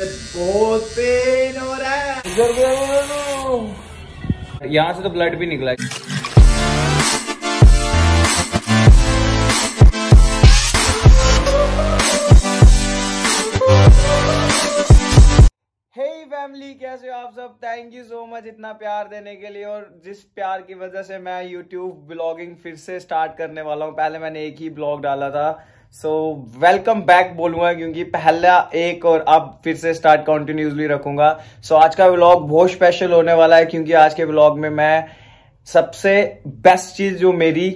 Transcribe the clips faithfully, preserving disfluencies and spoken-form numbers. बहुत पेन हो रहा है। यहाँ से तो ब्लड भी निकला है। फैमिली कैसे हो आप सब। थैंक यू सो मच इतना प्यार देने के लिए। और जिस प्यार की वजह से मैं यूट्यूब ब्लॉगिंग फिर से स्टार्ट करने वाला हूँ। पहले मैंने एक ही ब्लॉग डाला था, सो वेलकम बैक बोलूँगा क्योंकि पहला एक और अब फिर से स्टार्ट कंटिन्यूसली रखूँगा। सो so, आज का ब्लॉग बहुत स्पेशल होने वाला है क्योंकि आज के ब्लॉग में मैं सबसे बेस्ट चीज़ जो मेरी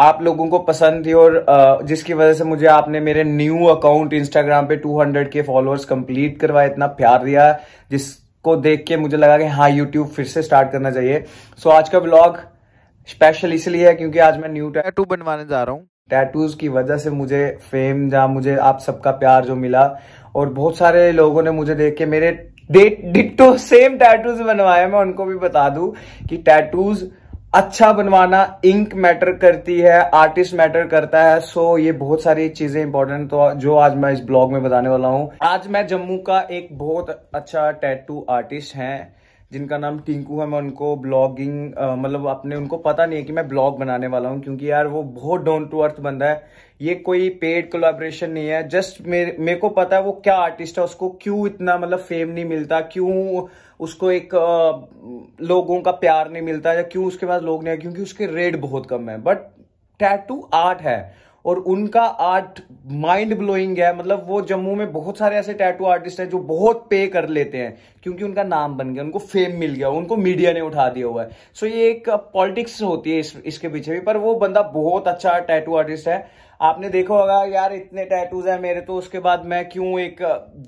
आप लोगों को पसंद थी और जिसकी वजह से मुझे आपने मेरे न्यू अकाउंट इंस्टाग्राम पे टू हंड्रेड के फॉलोअर्स कंप्लीट करवाए, इतना प्यार दिया जिसको देख के मुझे लगा कि हाँ यूट्यूब फिर से स्टार्ट करना चाहिए। सो आज का व्लॉग स्पेशल इसलिए है क्योंकि आज मैं न्यू टैटू बनवाने जा रहा हूँ। टैटूज की वजह से मुझे फेम जहाँ मुझे आप सबका प्यार जो मिला और बहुत सारे लोगों ने मुझे देख के मेरे डिट्टो सेम टैटूज बनवाए। मैं उनको भी बता दूँ कि टैटूज अच्छा बनवाना, इंक मैटर करती है, आर्टिस्ट मैटर करता है। सो ये बहुत सारी चीजें इंपॉर्टेंट तो जो आज मैं इस ब्लॉग में बताने वाला हूँ। आज मैं जम्मू का एक बहुत अच्छा टैटू आर्टिस्ट हैं जिनका नाम टिंकू है। मैं उनको ब्लॉगिंग मतलब अपने उनको पता नहीं है कि मैं ब्लॉग बनाने वाला हूँ क्योंकि यार वो बहुत डाउन टू अर्थ बंदा है। ये कोई पेड कोलैबोरेशन नहीं है, जस्ट मेरे मेरे को पता है वो क्या आर्टिस्ट है, उसको क्यों इतना मतलब फेम नहीं मिलता, क्यों उसको एक आ, लोगों का प्यार नहीं मिलता या क्यों उसके पास लोग नहीं है, क्योंकि उसके रेट बहुत कम है। बट टैटू आर्ट है और उनका आर्ट माइंड ब्लोइंग है। मतलब वो जम्मू में बहुत सारे ऐसे टैटू आर्टिस्ट हैं जो बहुत पे कर लेते हैं क्योंकि उनका नाम बन गया, उनको फेम मिल गया, उनको मीडिया ने उठा दिया हुआ है। सो ये एक पॉलिटिक्स होती है इस, इसके पीछे भी। पर वो बंदा बहुत अच्छा टैटू आर्टिस्ट है। आपने देखा होगा यार इतने टैटूज हैं मेरे, तो उसके बाद मैं क्यों एक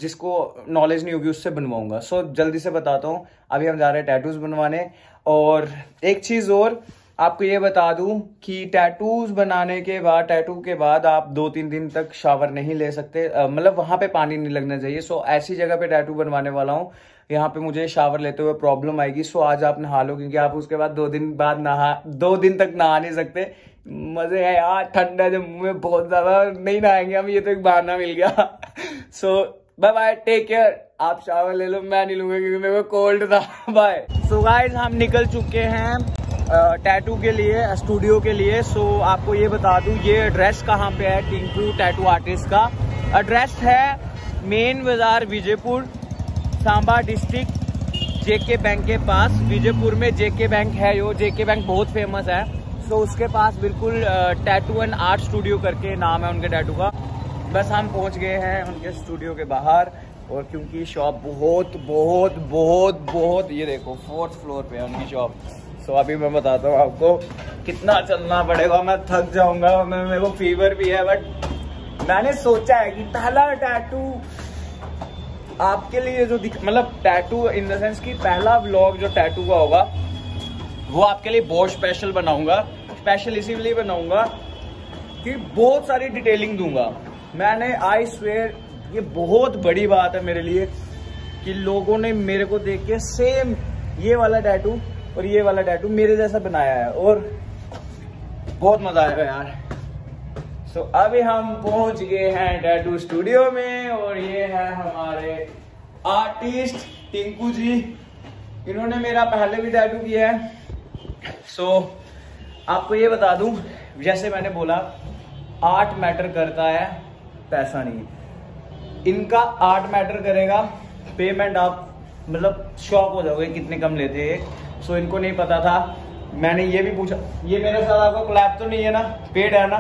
जिसको नॉलेज नहीं होगी उससे बनवाऊंगा। सो जल्दी से बताता हूँ, अभी हम जा रहे हैं टैटूज बनवाने। और एक चीज और आपको ये बता दूं कि टैटूज बनाने के बाद टैटू के बाद आप दो तीन दिन तक शावर नहीं ले सकते, मतलब वहां पे पानी नहीं लगना चाहिए। सो ऐसी जगह पे टैटू बनवाने वाला हूँ, यहाँ पे मुझे शावर लेते हुए प्रॉब्लम आएगी। सो आज आप नहा लो क्योंकि आप उसके बाद दो दिन बाद नहा दो दिन तक नहा नहीं सकते। मजे है यार, ठंडा जम्मू में बहुत ज्यादा, नहीं नहाएंगे हम, ये तो एक बहाना मिल गया। So bye bye, take care. आप शावर ले लो, मैं नहीं लूंगा क्योंकि मेरे को कोल्ड था। बाय। सो गाइस हम निकल चुके हैं टैटू के लिए, स्टूडियो के लिए। सो आपको ये बता दूं ये एड्रेस कहाँ पे है टिंकू टैटू आर्टिस्ट का। एड्रेस है मेन बाजार Vijaypur, Samba district, JK bank के पास। विजयपुर में जेके बैंक है, यो जेके बैंक बहुत फेमस है। सो उसके पास बिल्कुल टैटू एंड आर्ट स्टूडियो करके नाम है उनके टैटू का। बस हम पहुंच गए हैं उनके स्टूडियो के बाहर। और क्योंकि शॉप बहुत बहुत बहुत बहुत ये देखो फोर्थ फ्लोर पे है उनकी शॉप। सो so, अभी मैं बताता हूँ आपको कितना चलना पड़ेगा। मैं थक जाऊंगा, मैं मेरे को फीवर भी है। बट मैंने सोचा है कि पहला टैटू आपके लिए जो मतलब टैटू इन द सेंस कि पहला व्लॉग जो टैटू का होगा वो आपके लिए बहुत स्पेशल बनाऊंगा। स्पेशल इसीलिए बनाऊंगा कि बहुत सारी डिटेलिंग दूंगा। मैंने आई स्वेयर ये बहुत बड़ी बात है मेरे लिए कि लोगों ने मेरे को देख के सेम ये वाला टैटू और ये वाला टैटू मेरे जैसा बनाया है और बहुत मजा आएगा यार। सो so, अभी हम पहुंच गए हैं टैटू स्टूडियो में और ये है हमारे आर्टिस्ट टिंकू जी। इन्होंने मेरा पहले भी टैटू किया है। सो so, आपको ये बता दूं जैसे मैंने बोला आर्ट मैटर करता है, पैसा नहीं। इनका आर्ट मैटर करेगा, पेमेंट आप मतलब शॉक हो जाओगे कितने कम लेते हैं। सो so, इनको नहीं पता था। मैंने ये भी पूछा ये मेरे साथ आपका कोलैब तो नहीं है ना, पेड है ना,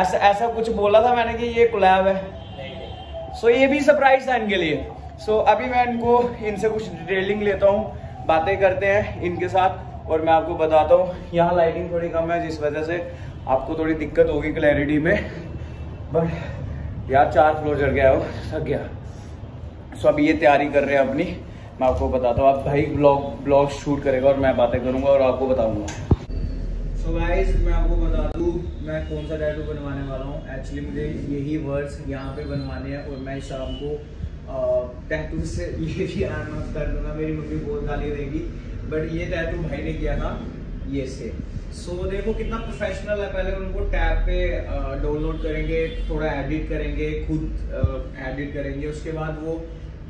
ऐसा ऐसा कुछ बोला था मैंने कि ये कोलैब है। सो so, ये भी सरप्राइज था इनके लिए। सो so, अभी मैं इनको इनसे कुछ डिटेलिंग लेता हूँ, बातें करते हैं इनके साथ और मैं आपको बताता हूँ। यहाँ लाइटिंग थोड़ी कम है जिस वजह से आपको थोड़ी दिक्कत होगी क्लैरिटी में। बट यार चार फ्लोर चढ़ गया हो थक गया। सो so, अब ये तैयारी कर रहे हैं अपनी, मैं आपको बताता हूँ। आप भाई ब्लॉग ब्लॉग शूट करेगा और मैं बातें करूँगा और आपको बताऊँगा। सो गाइस मैं आपको बता दूँ मैं कौन सा टैटू बनवाने वाला हूँ। एक्चुअली मुझे यही वर्ड्स यहाँ पे बनवाने हैं और मैं शाम को टैटू से ये भी अनाउंस कर दूँगा। मेरी मम्मी बहुत गाली देगी बट ये टैटू भाई ने किया था ये से। सो so, देखो कितना प्रोफेशनल है। पहले उनको टैब पे डाउनलोड करेंगे, थोड़ा एडिट करेंगे, खुद एडिट करेंगे, उसके बाद वो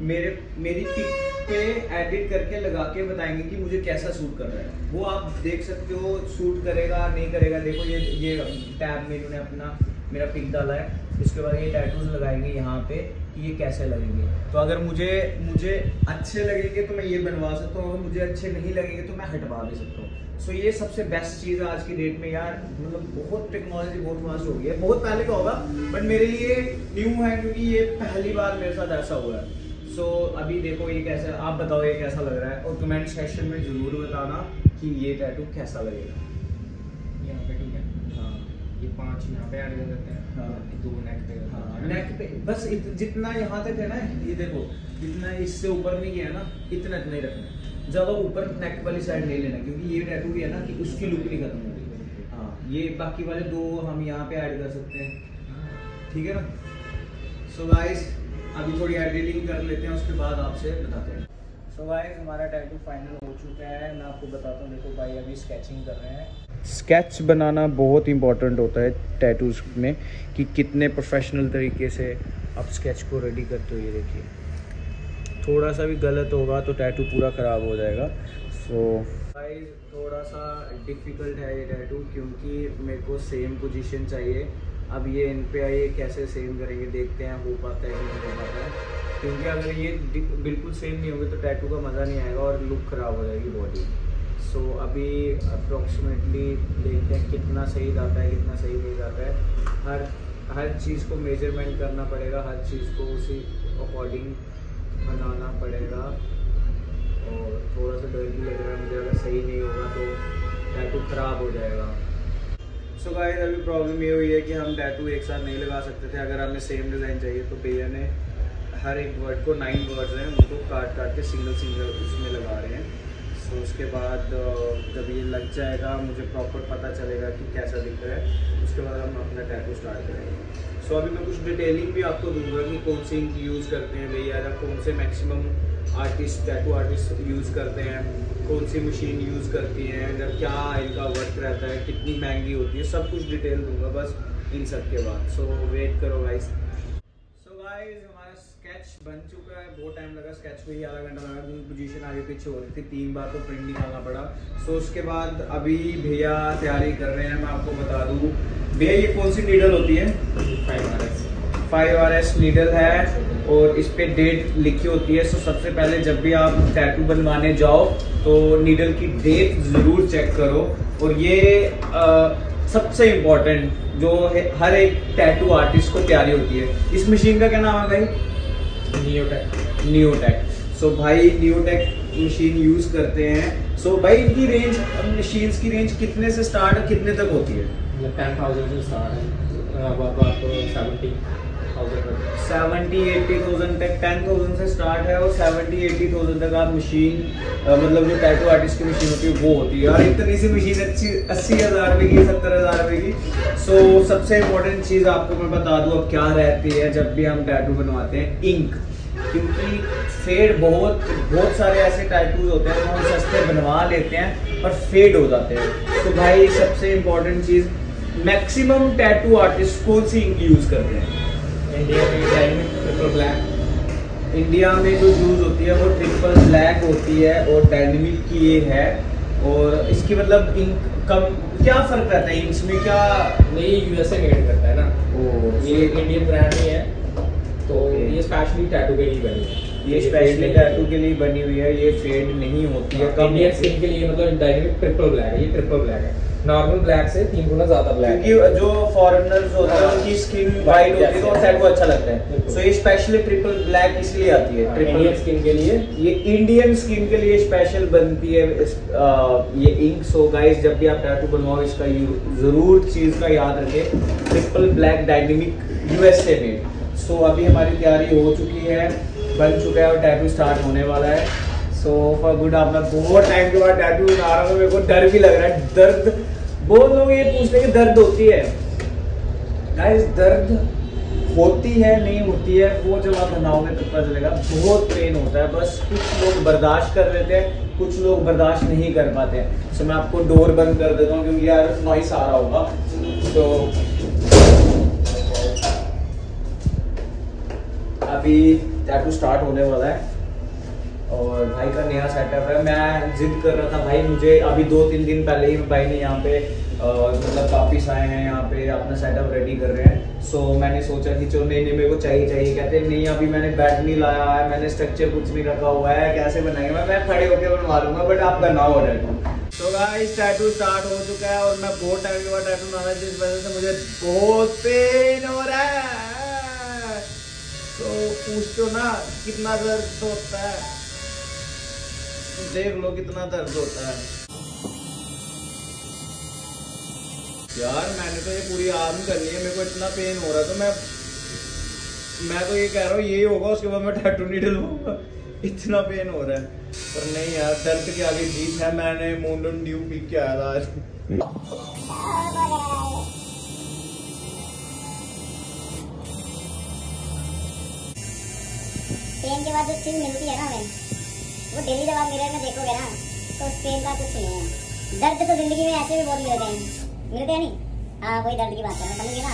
मेरे मेरी पिक पे एडिट करके लगा के बताएंगे कि मुझे कैसा सूट कर रहा है, वो आप देख सकते हो सूट करेगा नहीं करेगा। देखो ये ये टैब में इन्होंने अपना मेरा पिक डाला है, इसके बाद ये टैटूज लगाएंगे यहाँ पे कि ये कैसे लगेंगे। तो अगर मुझे मुझे अच्छे लगेंगे तो मैं ये बनवा सकता हूँ, अगर मुझे अच्छे नहीं लगेंगे तो मैं हटवा भी सकता हूँ। सो so, ये सबसे बेस्ट चीज़ है आज की डेट में यार, मतलब बहुत टेक्नोलॉजी बहुत फास्ट हो गई है। बहुत पहले का होगा बट मेरे लिए न्यू है क्योंकि ये पहली बार मेरे साथ ऐसा हुआ है। सो so, अभी देखो ये कैसा, आप बताओ ये कैसा लग रहा है और कमेंट सेक्शन में ज़रूर बताना कि ये टैटू कैसा लगेगा। यहाँ पे ठीक है, हाँ ये पाँच यहाँ पे ऐड कर देते हैं, हाँ दो नेक पे, हाँ नेक पे बस इत, जितना यहाँ तक है ना, ये देखो जितना इससे ऊपर नहीं है ना इतना इतना ही रखना है, ज़्यादा ऊपर नेक वाली साइड नहीं लेना क्योंकि ये टैटू भी है ना कि उसकी लुक नहीं खत्म होगी। हाँ ये बाकी वाले दो हम यहाँ पे ऐड कर सकते हैं, ठीक है ना। सो गाइस अभी थोड़ी एडिटिंग कर लेते हैं, उसके बाद आपसे बताते हैं। सो गाइस हमारा टैटू फाइनल हो चुका है, मैं आपको बताता हूँ। देखो भाई अभी स्केचिंग कर रहे हैं। स्केच बनाना बहुत इंपॉर्टेंट होता है टैटूज में कि कितने प्रोफेशनल तरीके से आप स्केच को रेडी करते हो। ये देखिए थोड़ा सा भी गलत होगा तो टैटू पूरा ख़राब हो जाएगा। सो गाइस थोड़ा सा डिफ़िकल्ट है ये टैटू क्योंकि मेरे को सेम पोजीशन चाहिए। अब ये इन पे आइए कैसे सेम करेंगे, देखते हैं हो पाता है कि नहीं हो पाता है, क्योंकि अगर ये बिल्कुल सेम नहीं होगी तो टैटू का मज़ा नहीं आएगा और लुक ख़राब हो जाएगी बॉडी। सो so, अभी अप्रॉक्सीमेटली देखते हैं कितना सही जाता है कितना सही नहीं जाता है। हर हर चीज़ को मेजरमेंट करना पड़ेगा, हर चीज़ को उसी अकॉर्डिंग बनाना पड़ेगा। और थोड़ा सा डर भी लग रहा है मुझे, अगर सही नहीं होगा तो टैटू ख़राब हो जाएगा। सो गाइस अभी प्रॉब्लम ये हुई है कि हम टैटू एक साथ नहीं लगा सकते थे, अगर हमें सेम डिज़ाइन चाहिए तो भैया ने हर एक वर्ड को नाइन वर्ड्स हैं उनको काट काट के सिंगल सिंगल उसमें लगा रहे हैं। सो so, उसके बाद जब ये लग जाएगा मुझे प्रॉपर पता चलेगा कि कैसा दिख रहा है, उसके बाद हम अपना टैटू स्टार्ट करेंगे। सो so, अभी मैं कुछ डिटेलिंग भी आपको दूंगा कि कौन से इंक यूज़ करते हैं भैया, या कौन से maximum artist tattoo artist use करते हैं, कौन सी मशीन यूज़ करती है, या क्या इनका वर्क रहता है, कितनी महंगी होती है, सब कुछ डिटेल दूंगा बस इन सब के बाद। सो so, वेट करो गाइस। सो गाइस स्केच बन चुका है, बहुत टाइम लगा स्केच को ही, आधा घंटा लगा क्योंकि पोजीशन आगे पीछे हो रही थी, तीन बार तो प्रिंट निकालना पड़ा। सो उसके बाद अभी भैया तैयारी कर रहे हैं। मैं आपको बता दूँ भैया ये कौन सी नीडल होती है, five R S five R S needle है और इस पर डेट लिखी होती है। सो सबसे पहले जब भी आप टैटू बनवाने जाओ तो नीडल की डेट ज़रूर चेक करो, और ये आ, सबसे इम्पोर्टेंट जो हर एक टैटू आर्टिस्ट को तैयारी होती है। इस मशीन का क्या नाम है भाई? नियोटेक। नियोटेक सो भाई नियोटेक मशीन यूज़ करते हैं। सो so, भाई इनकी रेंज मशीन्स की रेंज कितने से स्टार्ट कितने तक होती है? मतलब टेन थाउजेंड से स्टार्ट है, अब आपको seventy thousand seventy eighty thousand तक टेन थाउजेंड से स्टार्ट है और सेवेंटी एट्टी थाउजेंड तक आप मशीन मतलब जो टैटू आर्टिस्ट की मशीन होती है वो होती है। और इतनी सी मशीन अच्छी अस्सी हज़ार रुपये की सत्तर हज़ार रुपये की। सो so, सबसे इम्पोर्टेंट चीज़ आपको मैं बता दूँ अब क्या रहती है जब भी हम टैटू बनवाते हैं, इंक, क्योंकि फेड बहुत बहुत सारे ऐसे टैटूज होते हैं जो हम सस्ते बनवा लेते हैं पर फेड हो जाते हैं। तो भाई सबसे इम्पोर्टेंट चीज़ मैक्सिमम टैटू आर्टिस्ट कौन सी इंक यूज़ करते हैं? इंडिया में ट्रिपल ब्लैक, इंडिया में जो यूज़ होती है वो ट्रिपल ब्लैक होती है और डायनेमिक की ये है। और इसकी मतलब इंक कम क्या फ़र्क रहता है इंक्स में? क्या नहीं यूएसए मेड करता है ना, वो ये इंडियन ब्रांड ही है तो ये स्पेशली टैटू के लिए बनी है, ये स्पेशली टैटू के लिए बनी हुई है, ये फेड नहीं होती है। इंडियन स्किन के लिए मतलब डायरेक्ट ट्रिपल ब्लैक है, ये ट्रिपल ब्लैक है, नॉर्मल ब्लैक से तीन गुना ज्यादा ब्लैक, क्योंकि जो फॉरेनर्स होते हैं उनकी स्किन वाइट होती है तो टैटू अच्छा लगता है। सो ये स्पेशली ट्रिपल ब्लैक इसलिए आती है ट्रिपल स्किन के लिए, ये इंडियन स्किन के लिए स्पेशल बनती है ये इंक। सो गाइस जब भी आप टैटू बनवाओ इसका जरूर चीज का याद रखें, ट्रिपल ब्लैक डायनेमिक यूएसए में। सो so, अभी हमारी तैयारी हो चुकी है, बन चुका है और टैटू स्टार्ट होने वाला है। सो फॉर गुड आप मैं बहुत टाइम के बाद टैटू बना रहा हूँ, मेरे को डर भी लग रहा है। दर्द, बहुत लोग ये पूछते हैं कि दर्द होती है, गाइस दर्द होती है नहीं होती है वो जब आप बनाओगे तब पता चलेगा। बहुत पेन होता है, बस कुछ लोग बर्दाश्त कर लेते हैं कुछ लोग बर्दाश्त नहीं कर पाते हैं। सो so, मैं आपको डोर बंद कर देता हूँ क्योंकि यार नॉइस आ रहा होगा। तो अभी टैटू स्टार्ट होने वाला है। और भाई का नया सेटअप है। मैं जिद कर रहा था भाई, मुझे अभी दो तीन दिन पहले ही भाई ने यहाँ पे मतलब वापिस आए हैं, यहाँ पे अपना सेटअप रेडी कर रहे हैं। सो मैंने सोचा कि चलो नहीं नहीं मेरे को चाहिए चाहिए, कहते नहीं अभी मैंने बैट नहीं लाया है, मैंने स्ट्रक्चर कुछ नहीं रखा हुआ है, कैसे बनाएंगे? मैं खड़े होकर बनवा लूँगा बट आप बनाओ ऑर्डर। तो गाइस टैटू स्टार्ट हो चुका है और मैं बहुत टाइम के बाद टैटू बना रहा हूं, जिस वजह से मुझे बहुत पेन हो रहा है। तो पूछो ना कितना दर्द होता है, देख लो कितना दर्द होता है यार। मैंने तो ये पूरी आर्म कर ली है, मेरे को इतना पेन हो रहा है। तो मैं मैं तो ये कह रहा हूँ ये होगा, उसके बाद मैं टैटू नहीं डलूंगा, इतना पेन हो रहा है। पर नहीं यार, दर्द के आगे जीत है। मैंने मोनडन ड्यू पी के आया था आज। पेन के बाद तो चीज मिलती है ना, मैं वो डेली दवा मिरर में देखोगे ना तो पेन का कुछ नहीं है। दर्द तो जिंदगी में ऐसे भी बहुत मिलते हैं, मिलते हैं नहीं? हाँ वही दर्द की बात है, समझिए ना।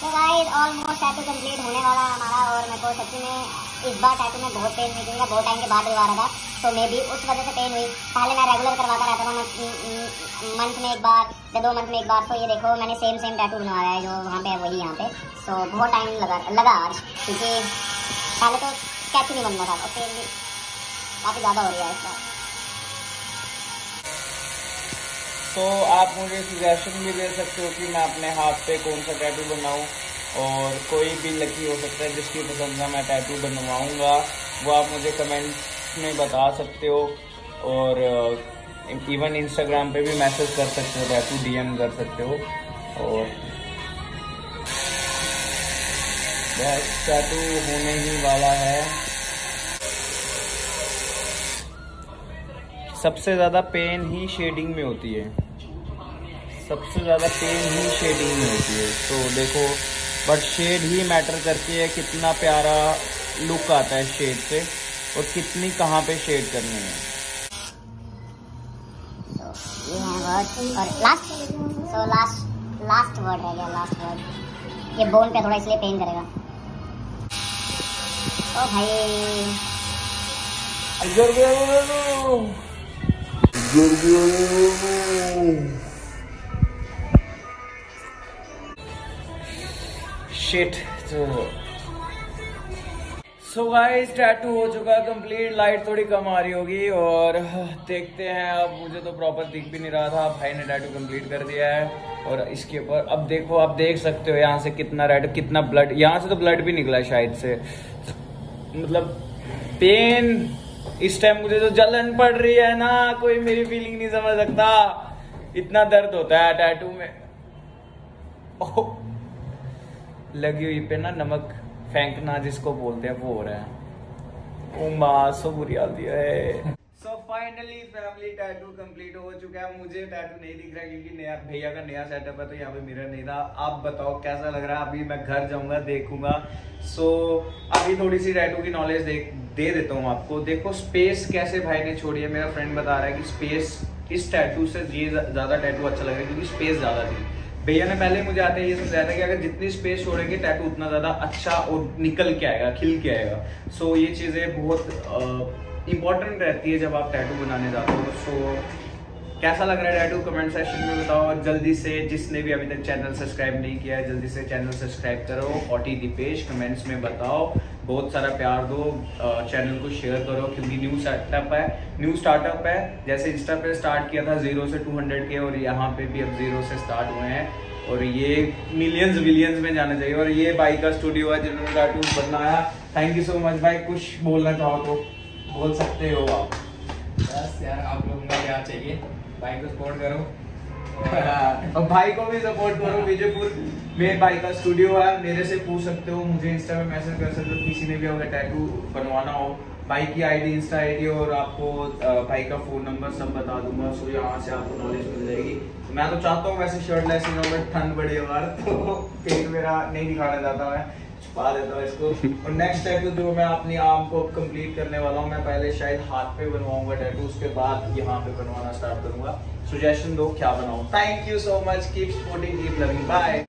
तो गाइस ऑलमोस्ट टैटू कंप्लीट होने वाला है हमारा। और मेरे को सच्ची में इस बार टैटू में बहुत पेन निकलूंगा, बहुत टाइम के बाद हुआ रहा था तो मे भी उस वजह से पेन हुई। पहले मैं रेगुलर करवाता रहता था, मंथ में एक बार या दो मंथ में एक बार। तो ये देखो मैंने सेम सेम टैटू बनवाया है, जो वहाँ पे है वही यहाँ पे। सो बहुत टाइम लगा लगा आज, क्योंकि पहले तो स्केच नहीं बनना था और पेन भी काफ़ी ज़्यादा हो रही है इस बार। तो आप मुझे सजेशन भी दे सकते हो कि मैं अपने हाथ पे कौन सा टैटू बनाऊँ, और कोई भी लकी हो सकता है जिसकी पसंद का मैं टैटू बनवाऊँगा, वो आप मुझे कमेंट में बता सकते हो। और इवन इंस्टाग्राम पे भी मैसेज कर सकते हो, टैटू डीएम कर सकते हो। और बस टैटू होने ही वाला है। सबसे ज़्यादा पेन ही शेडिंग में होती है, सबसे ज़्यादा पेन ही शेडिंग में होती है। तो देखो बट शेड ही मैटर करती है, कितना प्यारा लुक आता है शेड से और कितनी कहाँ पे शेड करनी है। ये है वर्ड और last so last last word रह गया, लास्ट वर्ड। ये बोन पे थोड़ा इसलिए पेन करेगा। ओ भाई जोर जोर जोर जोर शिट। तो सो गाइस टैटू हो चुका है कंप्लीट। लाइट थोड़ी कम आ रही होगी और देखते हैं अब, मुझे तो प्रॉपर दिख भी नहीं रहा था। भाई ने टैटू कंप्लीट कर दिया है और इसके ऊपर अब देखो, आप देख सकते हो यहाँ से कितना रेड, कितना ब्लड, यहाँ से तो ब्लड भी निकला शायद से। मतलब पेन इस टाइम मुझे तो जलन पड़ रही है ना, कोई मेरी फीलिंग नहीं समझ सकता, इतना दर्द होता है टैटू में। ओह लगी हुई पे ना नमक फेंकना जिसको बोलते हैं वो हो रहा है। उम्मा सो बुरी हाल दिया है। So finally family tattoo complete हो चुका है। मुझे टैटू नहीं दिख रहा क्योंकि नया भैया का नया सेटअप है तो यहाँ पे मिरर नहीं था। आप बताओ कैसा लग रहा है? अभी मैं घर जाऊँगा देखूंगा। सो अभी थोड़ी सी टैटू की नॉलेज दे, दे देता हूँ आपको। देखो स्पेस कैसे भाई ने छोड़ी है, मेरा फ्रेंड बता रहा है कि स्पेस इस टैटू से ये ज़्यादा टैटू अच्छा लग रहा है क्योंकि स्पेस ज़्यादा थी। भैया ने पहले ही मुझे आते ये समझाया था कि अगर जितनी स्पेस छोड़ेंगे टैटू उतना ज़्यादा अच्छा और निकल के आएगा, खिल के आएगा। सो ये चीज़ें बहुत इंपॉर्टेंट रहती है जब आप टैटू बनाने जाते हो। सो कैसा लग रहा है टैटू कमेंट सेक्शन में बताओ जल्दी से। जिसने भी अभी तक चैनल सब्सक्राइब नहीं किया है जल्दी से चैनल सब्सक्राइब करो। हॉटी दिपेश कमेंट्स में बताओ, बहुत सारा प्यार दो, चैनल को शेयर करो क्योंकि न्यू सेटअप है, न्यू स्टार्टअप है। जैसे इंस्टा पे स्टार्ट किया था जीरो से टू हंड्रेड के, और यहाँ पे भी अब जीरो से स्टार्ट हुए हैं और ये मिलियंस विलियंस में जाना चाहिए। और ये भाई का स्टूडियो है जिन्होंने टैटू बनाया। थैंक यू सो मच भाई, कुछ बोलना चाहो तो बोल सकते हो आप। बस यार आप लोगों को क्या चाहिए, भाई को सपोर्ट करो और भाई को भी सपोर्ट करो। विजयपुर मेरे भाई का स्टूडियो है, मेरे से पूछ सकते हो, मुझे इंस्टा पे मैसेज कर सकते हो। किसी ने भी अगर टैटू बनवाना हो, भाई की आईडी इंस्टा आईडी और आपको भाई का फ़ोन नंबर सब बता दूंगा। सो यहाँ से आपको नॉलेज मिल जाएगी। मैं तो चाहता हूँ वैसे शर्टलेस ही रहूँ, ठंड बड़ी है बाहर तो पेट मेरा नहीं दिखाना चाहता मैं, छुपा देता हूँ इसको। और नेक्स्ट टैटू जो मैं अपनी आर्म को कंप्लीट करने वाला हूँ, मैं पहले शायद हाथ पे बनवाऊंगा टैटू, उसके बाद यहाँ पे बनवाना स्टार्ट करूंगा। सजेशन दो क्या बनाऊँ। Thank you so much, keep supporting, keep loving, bye.